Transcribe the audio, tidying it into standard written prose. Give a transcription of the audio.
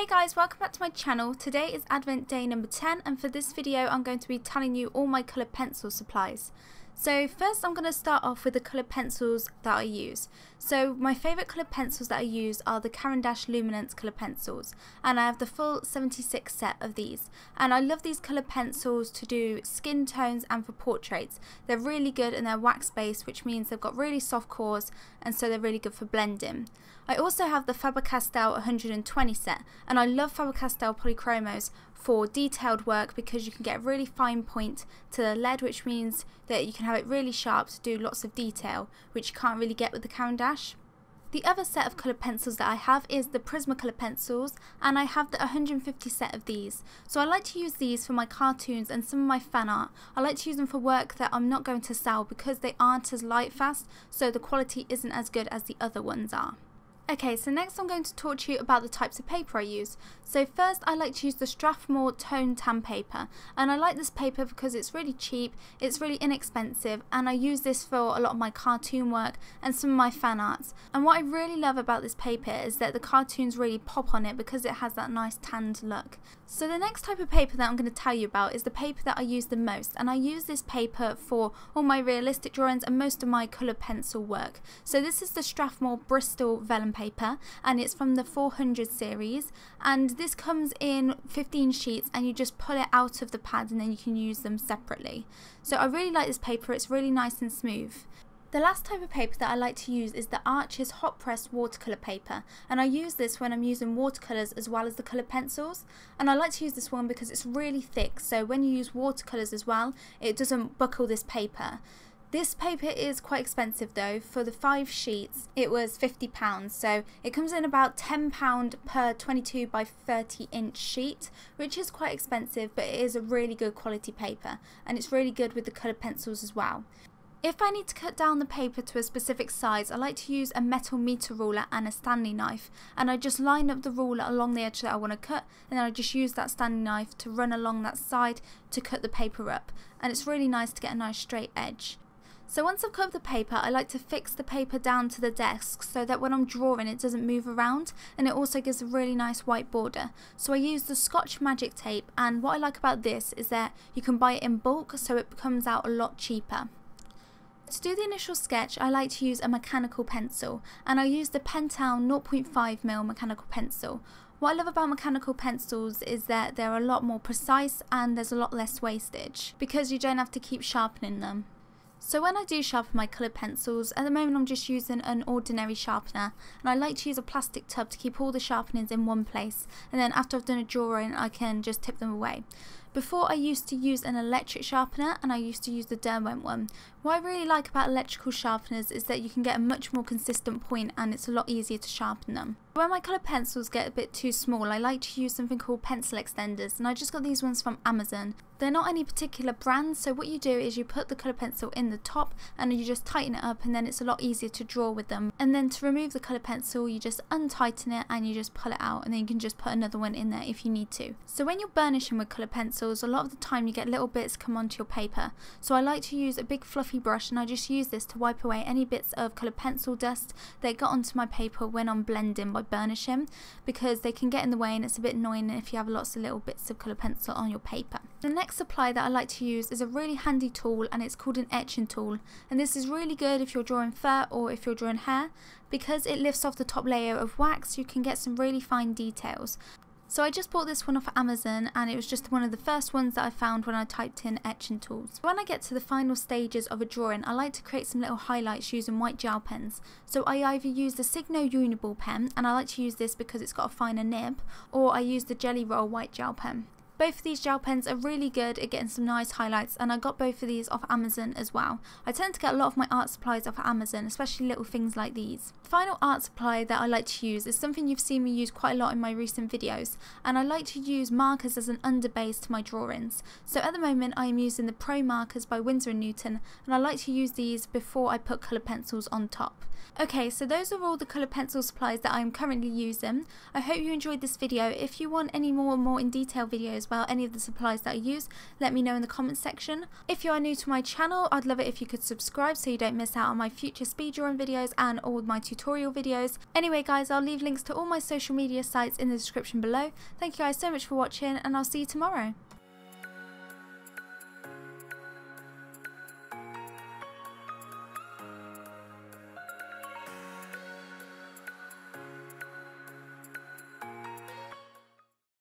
Hey guys, welcome back to my channel. Today is Advent Day number 10 and for this video I'm going to be telling you all my colour pencil supplies. So first I'm going to start off with the colour pencils that I use. So my favourite colour pencils that I use are the Caran d'Ache Luminance colour pencils, and I have the full 76 set of these, and I love these colour pencils to do skin tones and for portraits. They're really good and they're wax based, which means they've got really soft cores and so they're really good for blending. I also have the Faber-Castell 120 set, and I love Faber-Castell Polychromos for detailed work because you can get a really fine point to the lead, which means that you can have it really sharp to do lots of detail, which you can't really get with the Caran d'Ache. The other set of colour pencils that I have is the Prismacolor pencils, and I have the 150 set of these. So I like to use these for my cartoons and some of my fan art. I like to use them for work that I'm not going to sell because they aren't as light fast, so the quality isn't as good as the other ones are. Okay, so next I'm going to talk to you about the types of paper I use. So first I like to use the Strathmore Tone Tan paper, and I like this paper because it's really cheap, it's really inexpensive, and I use this for a lot of my cartoon work and some of my fan arts. And what I really love about this paper is that the cartoons really pop on it because it has that nice tanned look. So the next type of paper that I'm going to tell you about is the paper that I use the most, and I use this paper for all my realistic drawings and most of my colour pencil work. So this is the Strathmore Bristol Vellum paper, and it's from the 400 series, and this comes in 15 sheets and you just pull it out of the pad and then you can use them separately. So I really like this paper, it's really nice and smooth. The last type of paper that I like to use is the Arches Hot Press watercolour paper, and I use this when I'm using watercolours as well as the colour pencils, and I like to use this one because it's really thick, so when you use watercolours as well it doesn't buckle this paper. This paper is quite expensive though. For the 5 sheets it was £50, so it comes in about £10 per 22 by 30 inch sheet, which is quite expensive, but it is a really good quality paper and it's really good with the colour pencils as well. If I need to cut down the paper to a specific size, I like to use a metal meter ruler and a Stanley knife, and I just line up the ruler along the edge that I want to cut, and then I just use that Stanley knife to run along that side to cut the paper up, and it's really nice to get a nice straight edge. So once I've cut up the paper, I like to fix the paper down to the desk so that when I'm drawing it doesn't move around, and it also gives a really nice white border. So I use the Scotch magic tape, and what I like about this is that you can buy it in bulk so it comes out a lot cheaper. To do the initial sketch, I like to use a mechanical pencil, and I use the Pentel 0.5mm mechanical pencil. What I love about mechanical pencils is that they're a lot more precise and there's a lot less wastage because you don't have to keep sharpening them. So when I do sharpen my coloured pencils, at the moment I'm just using an ordinary sharpener, and I like to use a plastic tub to keep all the sharpenings in one place, and then after I've done a drawing I can just tip them away. Before I used to use an electric sharpener, and I used to use the Derwent one. What I really like about electrical sharpeners is that you can get a much more consistent point and it's a lot easier to sharpen them. When my colour pencils get a bit too small, I like to use something called pencil extenders, and I just got these ones from Amazon. They're not any particular brand, so what you do is you put the colour pencil in the top and you just tighten it up, and then it's a lot easier to draw with them. And then to remove the colour pencil you just untighten it and you just pull it out, and then you can just put another one in there if you need to. So when you're burnishing with colour pencils, a lot of the time you get little bits come onto your paper, so I like to use a big fluffy brush, and I just use this to wipe away any bits of colour pencil dust that got onto my paper when I'm blending by burnishing, because they can get in the way and it's a bit annoying if you have lots of little bits of colour pencil on your paper. The next supply that I like to use is a really handy tool, and it's called an etching tool, and this is really good if you're drawing fur or if you're drawing hair because it lifts off the top layer of wax. You can get some really fine details. So I just bought this one off Amazon, and it was just one of the first ones that I found when I typed in etching tools. When I get to the final stages of a drawing, I like to create some little highlights using white gel pens. So I either use the Signo Uniball pen, and I like to use this because it's got a finer nib, or I use the Jelly Roll white gel pen. Both of these gel pens are really good at getting some nice highlights, and I got both of these off Amazon as well. I tend to get a lot of my art supplies off Amazon, especially little things like these. The final art supply that I like to use is something you've seen me use quite a lot in my recent videos, and I like to use markers as an underbase to my drawings. So at the moment I am using the Promarkers by Winsor & Newton, and I like to use these before I put colour pencils on top. Okay, so those are all the colour pencil supplies that I am currently using. I hope you enjoyed this video. If you want any more in detail videos, well any of the supplies that I use, let me know in the comments section. If you are new to my channel, I'd love it if you could subscribe so you don't miss out on my future speed drawing videos and all my tutorial videos. Anyway guys, I'll leave links to all my social media sites in the description below. Thank you guys so much for watching, and I'll see you tomorrow.